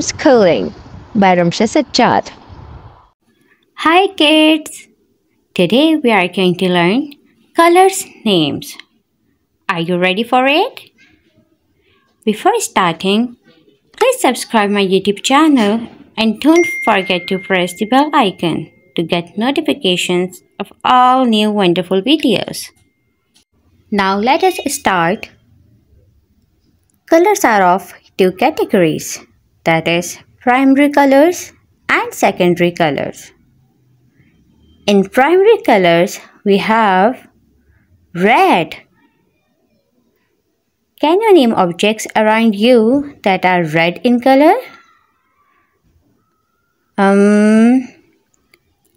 Homeschooling by Ramshya Satchad. Hi kids! Today we are going to learn colors names. Are you ready for it? Before starting, please subscribe my YouTube channel and don't forget to press the bell icon to get notifications of all new wonderful videos. Now let us start. Colors are of two categories, that is primary colors and secondary colors. In primary colors we have red. Can you name objects around you that are red in color?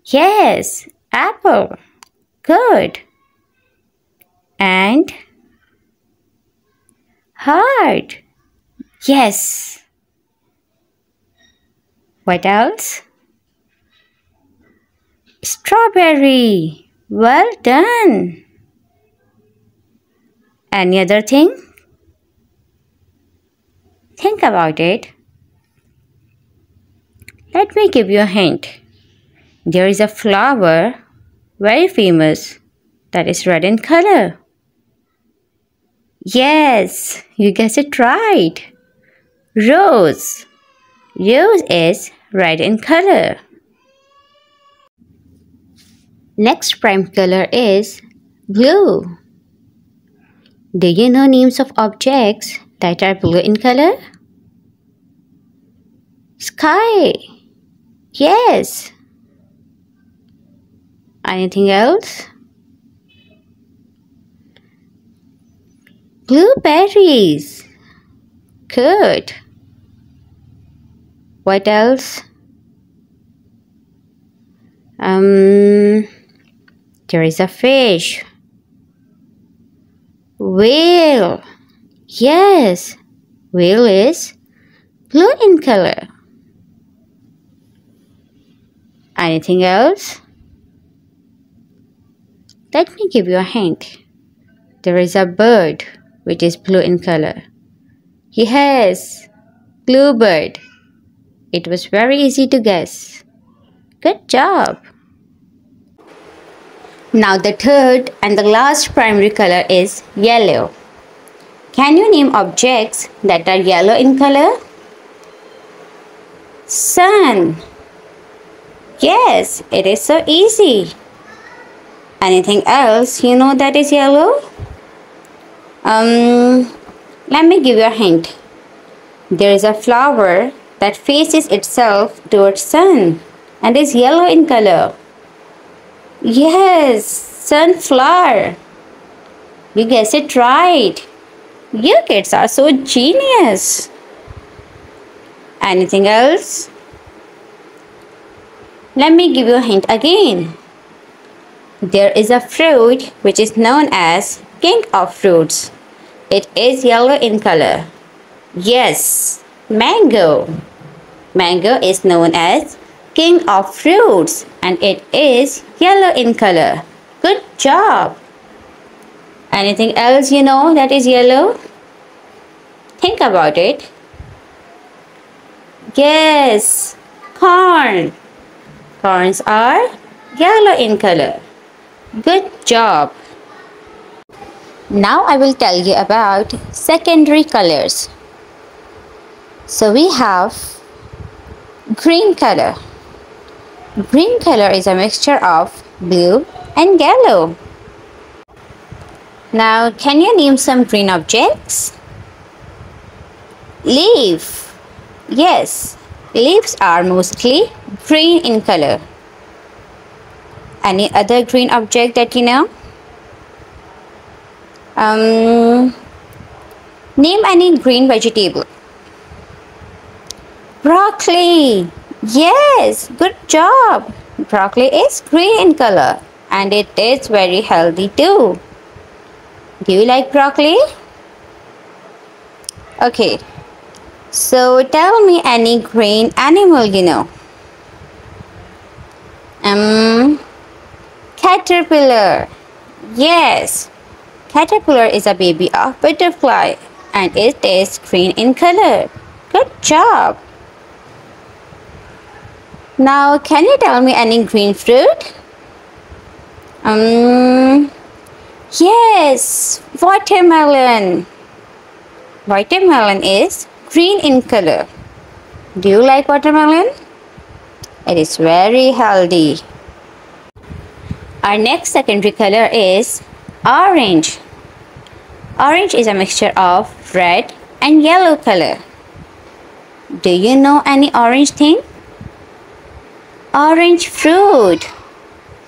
Yes, apple. Good. And heart. Yes. What else? Strawberry. Well done. Any other thing? Think about it. Let me give you a hint. There is a flower, very famous, that is red in color. Yes, you guessed it right. Rose. Rose is red in color. Next prime color is blue. Do you know names of objects that are blue in color? Sky. Yes. Anything else? Blueberries. Good. What else? There is a fish. Whale. Yes, whale is blue in color. Anything else? Let me give you a hint. There is a bird which is blue in color. Yes, bluebird. It was very easy to guess. Good job. Now the third and the last primary color is yellow. Can you name objects that are yellow in color? Sun. Yes, it is so easy. Anything else you know that is yellow? Let me give you a hint. There is a flower that faces itself towards sun and is yellow in color. Yes, sunflower. You guessed it right. You kids are so genius. Anything else? Let me give you a hint again. There is a fruit which is known as king of fruits. It is yellow in color. Yes, mango. Mango is known as king of fruits and it is yellow in color. Good job. Anything else you know that is yellow? Think about it. Yes, corn. Corns are yellow in color. Good job. Now I will tell you about secondary colors. So we have green color. Green color is a mixture of blue and yellow. Now can you name some green objects? Leaf. Yes, leaves are mostly green in color. Any other green object that you know? Name any green vegetable. Broccoli. Yes, good job. Broccoli is green in color and it is very healthy too. Do you like broccoli? Okay, so tell me any green animal you know. Caterpillar. Yes, caterpillar is a baby of butterfly and it is green in color. Good job. Now, can you tell me any green fruit? Yes, watermelon. Watermelon is green in color. Do you like watermelon? It is very healthy. Our next secondary color is orange. Orange is a mixture of red and yellow color. Do you know any orange thing? Orange fruit.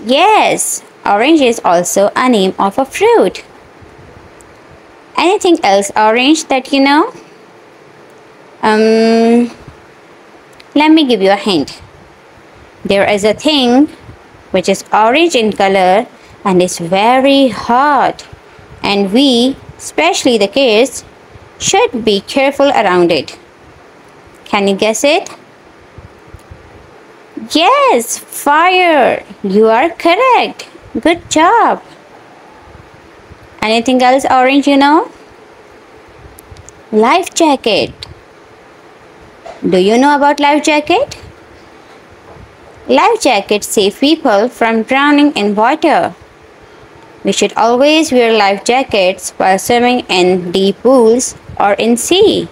Yes, orange is also a name of a fruit. Anything else orange that you know? Let me give you a hint. There is a thing which is orange in color and is very hot, and we, especially the kids, should be careful around it. Can you guess it? Yes, fire. You are correct. Good job. Anything else orange you know? Life jacket. Do you know about life jacket? Life jackets save people from drowning in water. We should always wear life jackets while swimming in deep pools or in sea.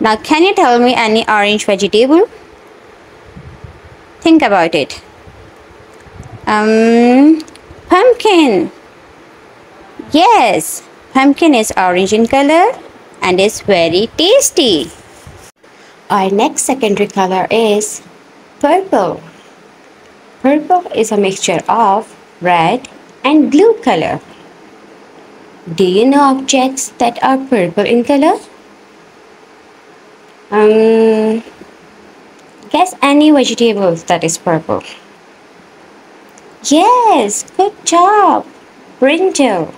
Now, can you tell me any orange vegetable? Think about it. Pumpkin. Yes, pumpkin is orange in color and is very tasty. Our next secondary color is purple. Purple is a mixture of red and blue color. Do you know objects that are purple in color? Guess any vegetable that is purple. Yes, good job. Brinjal.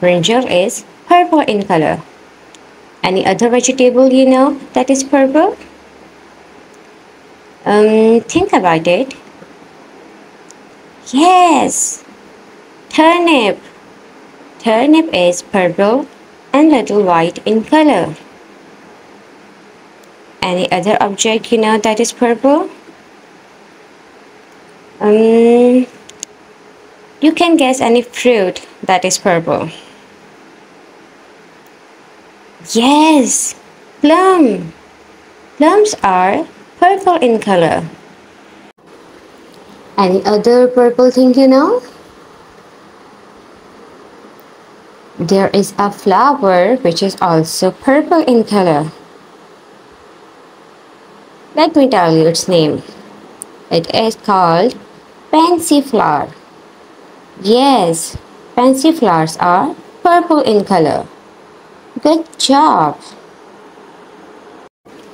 Brinjal is purple in color. Any other vegetable you know that is purple? Think about it. Yes, turnip. Turnip is purple and little white in color. Any other object you know that is purple? You can guess any fruit that is purple. Yes, plum. Plums are purple in color. Any other purple thing you know? There is a flower which is also purple in color. Let me tell you its name. It is called pansy flower. Yes, pansy flowers are purple in color. Good job.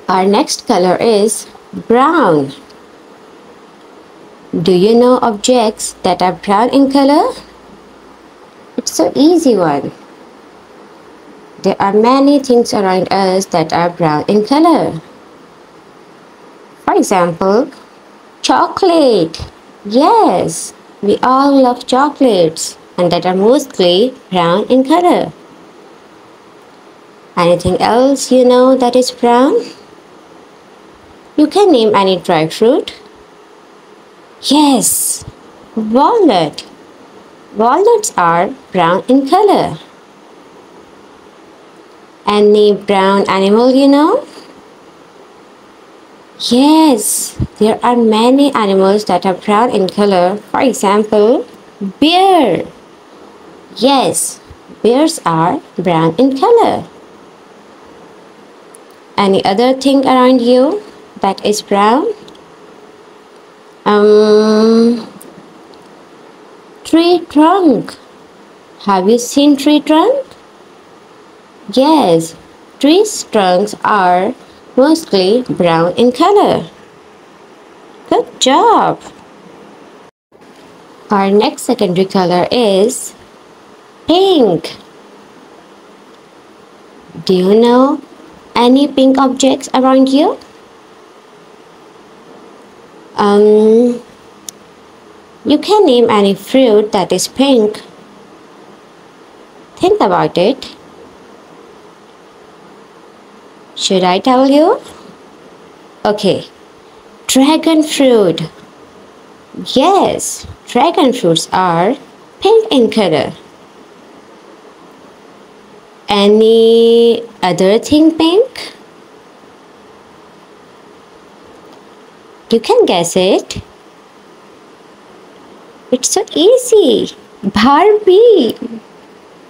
Our next color is brown. Do you know objects that are brown in color? It's an easy one. There are many things around us that are brown in color. For example, chocolate. Yes, we all love chocolates, and that are mostly brown in color. Anything else you know that is brown? You can name any dry fruit. Yes, walnut. Walnuts are brown in color. Any brown animal you know? Yes, there are many animals that are brown in color. For example, bear. Yes, bears are brown in color. Any other thing around you that is brown? Tree trunk. Have you seen tree trunk? Yes, tree trunks are mostly brown in color. Good job. Our next secondary color is pink. Do you know any pink objects around you? You can name any fruit that is pink. Think about it. Should I tell you? Okay, Dragon fruit. Yes, dragon fruits are pink in color. Any other thing pink? You can guess it. It's so easy. Barbie.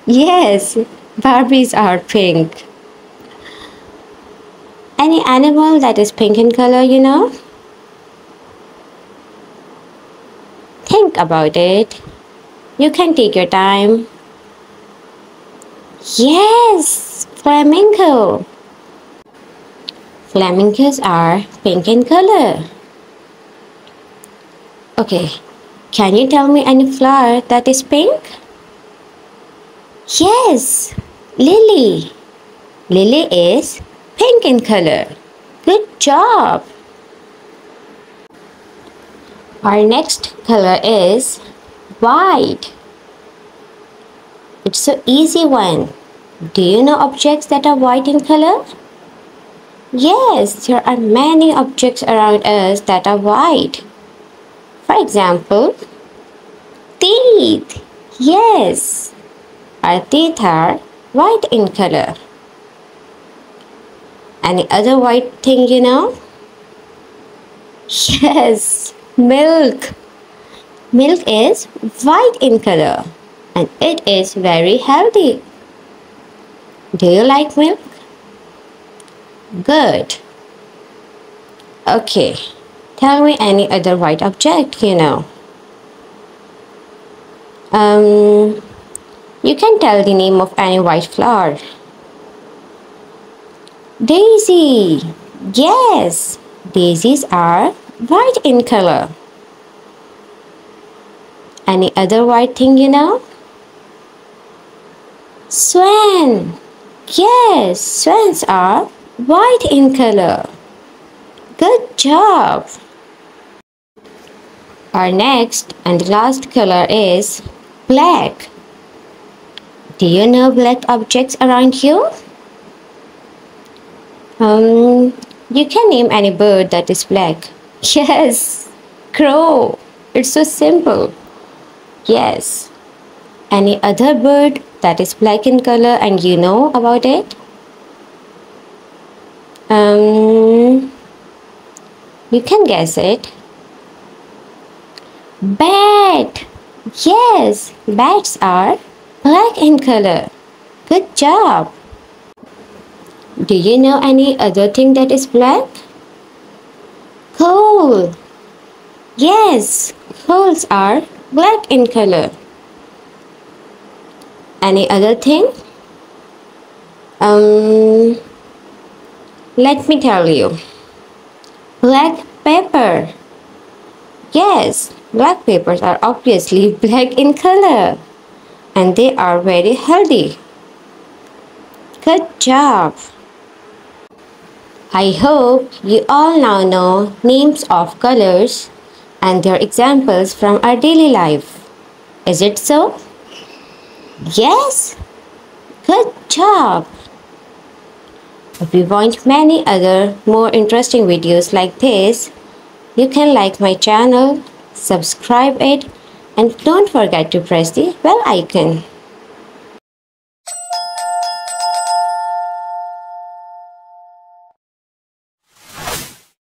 Yes, Barbies are pink. Any animal that is pink in color, you know? Think about it. You can take your time. Yes, flamingo. Flamingos are pink in color. Okay, can you tell me any flower that is pink? Yes, lily. Lily is pink in color. Good job. Our next color is white. It's so easy one. Do you know objects that are white in color? Yes, there are many objects around us that are white. For example, teeth. Yes, our teeth are white in color. Any other white thing you know? Yes, milk. Milk is white in color. And it is very healthy. Do you like milk? Good. Okay, tell me any other white object you know. You can tell the name of any white flower. Daisy. Yes, daisies are white in color. Any other white thing you know? Swan. Yes, swans are white in color. Good job. Our next and last color is black. Do you know black objects around you? You can name any bird that is black. Yes, crow. It's so simple. Yes. Any other bird that is black in color and you know about it? You can guess it. Bat. Yes, bats are black in color. Good job. Do you know any other thing that is black? Coal. Yes, coals are black in color. Any other thing? Let me tell you. Black pepper. Yes, black peppers are obviously black in color. And they are very healthy. Good job. I hope you all now know names of colors and their examples from our daily life. Is it so? Yes? Good job! If you want many other more interesting videos like this, you can like my channel, subscribe it, and don't forget to press the bell icon.